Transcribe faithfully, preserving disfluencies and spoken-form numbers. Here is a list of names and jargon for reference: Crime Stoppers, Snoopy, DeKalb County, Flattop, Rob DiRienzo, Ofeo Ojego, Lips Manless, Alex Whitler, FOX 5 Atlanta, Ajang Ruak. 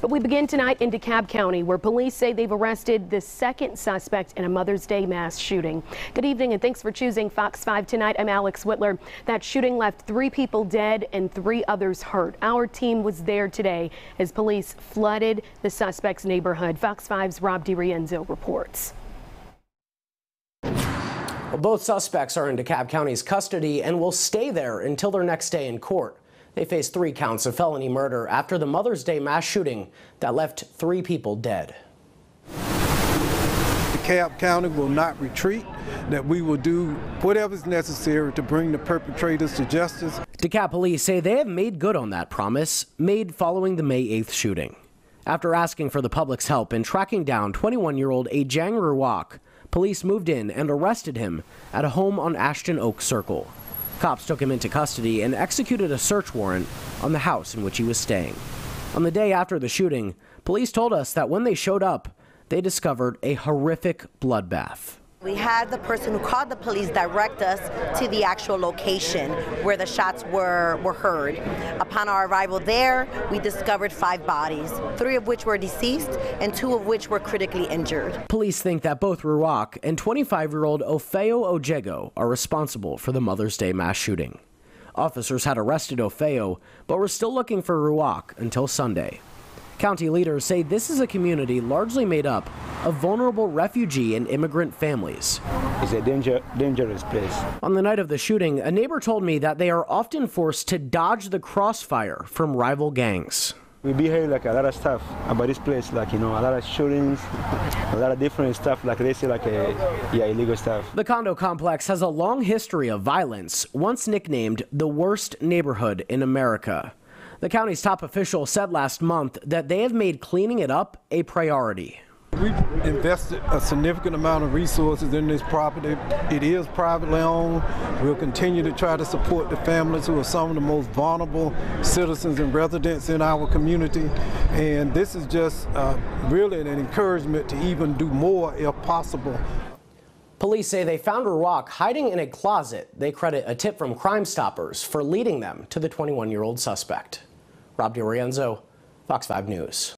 But we begin tonight in DeKalb County, where police say they've arrested the second suspect in a Mother's Day mass shooting. Good evening, and thanks for choosing Fox five Tonight. I'm Alex Whitler. That shooting left three people dead and three others hurt. Our team was there today as police flooded the suspect's neighborhood. Fox five's Rob DiRienzo reports. Well, both suspects are in DeKalb County's custody and will stay there until their next day in court. They face three counts of felony murder after the Mother's Day mass shooting that left three people dead. DeKalb County will not retreat, that we will do whatever's necessary to bring the perpetrators to justice. DeKalb police say they have made good on that promise made following the May eighth shooting. After asking for the public's help in tracking down twenty-one-year-old Ajang Ruak, police moved in and arrested him at a home on Ashton Oak Circle. Cops took him into custody and executed a search warrant on the house in which he was staying. On the day after the shooting, police told us that when they showed up, they discovered a horrific bloodbath. We had the person who called the police direct us to the actual location where the shots were, were heard. Upon our arrival there, we discovered five bodies, three of which were deceased and two of which were critically injured. Police think that both Ruak and twenty-five-year-old Ofeo Ojego are responsible for the Mother's Day mass shooting. Officers had arrested Ofeo, but were still looking for Ruak until Sunday. County leaders say this is a community largely made up of vulnerable refugee and immigrant families. It's a danger, dangerous place. On the night of the shooting, a neighbor told me that they are often forced to dodge the crossfire from rival gangs. We behave like a lot of stuff about this place, like, you know, a lot of shootings, a lot of different stuff, like they say, like, a, yeah, illegal stuff. The condo complex has a long history of violence, once nicknamed the worst neighborhood in America. The county's top official said last month that they have made cleaning it up a priority. We've invested a significant amount of resources in this property. It is privately owned. We'll continue to try to support the families who are some of the most vulnerable citizens and residents in our community. And this is just uh, really an encouragement to even do more if possible. Police say they found Ruak hiding in a closet. They credit a tip from Crime Stoppers for leading them to the twenty-one-year-old suspect. Rob DiRienzo, Fox five News.